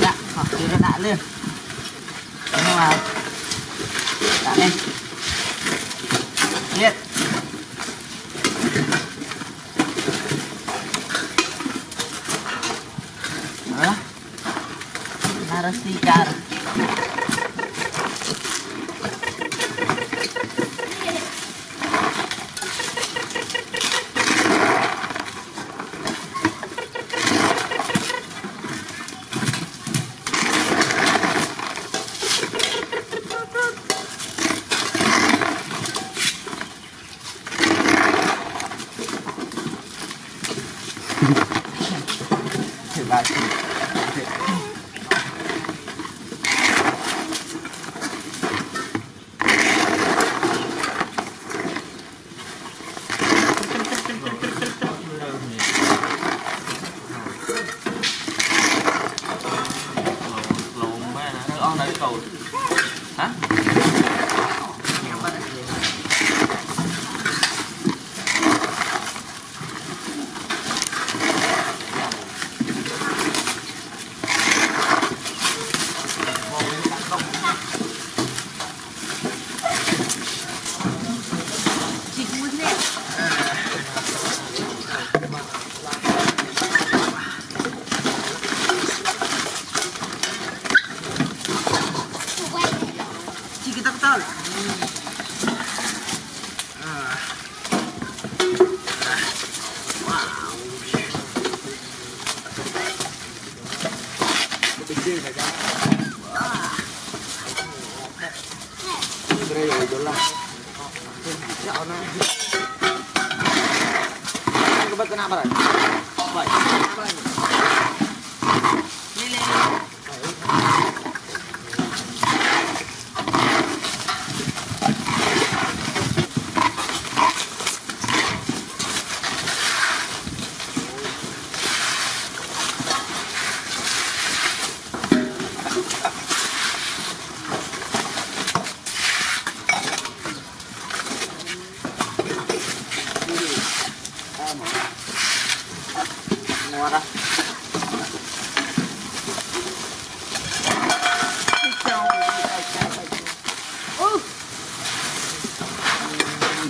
Dạ, hoặc thì nó đã lên. Nhưng mà đã lên. Nhiệt. Đó. Narasica.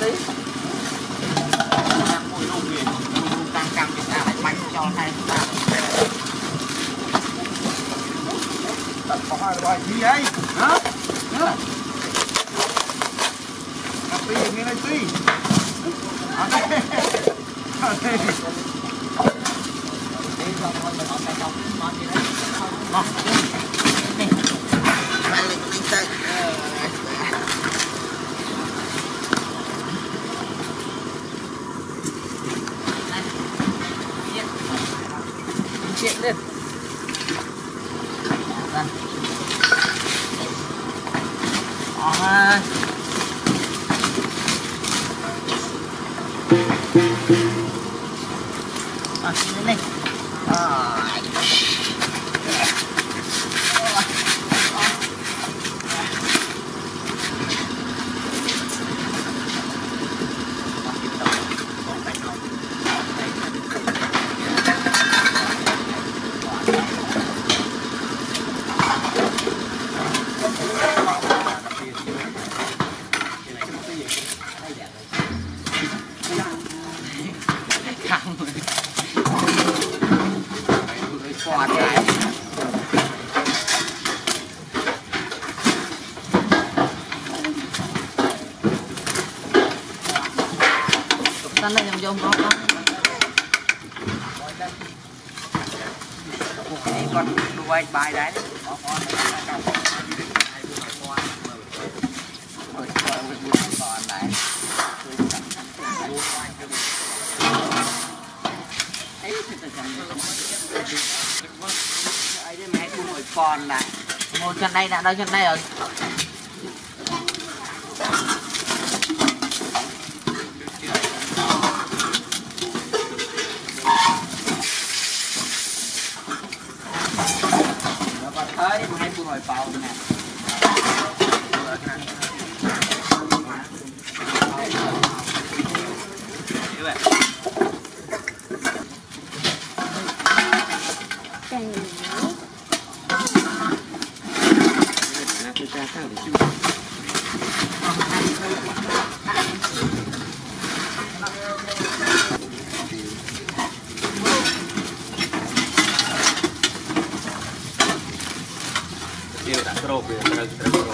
tí mùi luôn kìa, mùi luôn căng căng chúng ta lại bánh cho hai chúng ta tập có hai bài gì ấy hả hả tập tí nghe đây tí ở đây ở đây tí xong rồi mình ở đây không mệt gì đấy không đây là cái tay chuyện lên à. À, lên đây à. Tán lên dòng dòng đó. Đi con đuôi bài đấy. Còn này, một chân đây đã đâu chân đây rồi. Đấy, mà hai cô ngồi vào nè. Troppo,